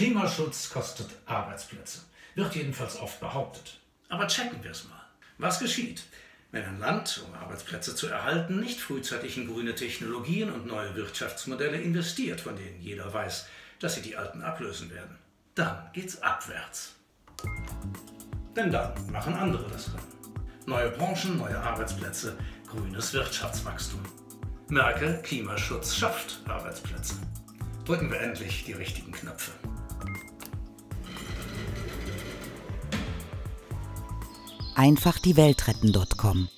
Klimaschutz kostet Arbeitsplätze, wird jedenfalls oft behauptet. Aber checken wir es mal. Was geschieht, wenn ein Land, um Arbeitsplätze zu erhalten, nicht frühzeitig in grüne Technologien und neue Wirtschaftsmodelle investiert, von denen jeder weiß, dass sie die alten ablösen werden? Dann geht's abwärts. Denn dann machen andere das Rennen. Neue Branchen, neue Arbeitsplätze, grünes Wirtschaftswachstum. Merkel, Klimaschutz schafft Arbeitsplätze. Drücken wir endlich die richtigen Knöpfe. Einfach die Welt retten.com